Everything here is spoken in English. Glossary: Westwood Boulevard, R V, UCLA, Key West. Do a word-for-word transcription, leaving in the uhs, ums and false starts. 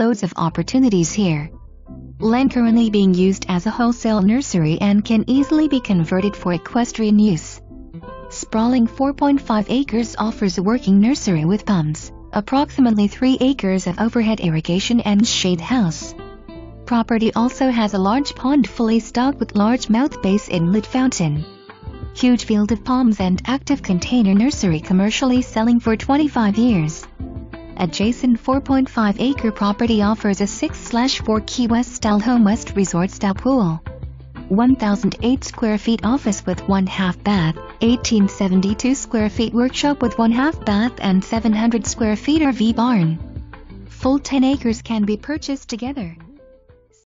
loads of opportunities here. Land currently being used as a wholesale nursery and can easily be converted for equestrian use. Sprawling four point five acres offers a working nursery with pumps, approximately three acres of overhead irrigation and shade house. Property also has a large pond fully stocked with largemouth bass inlet fountain. Huge field of palms and active container nursery commercially selling for twenty-five years. Adjacent four point five acre property offers a six by four Key West style home west resort style pool. one thousand eight square feet office with one half bath, eighteen seventy-two square feet workshop with one half bath and seven hundred square feet R V barn. Full ten acres can be purchased together.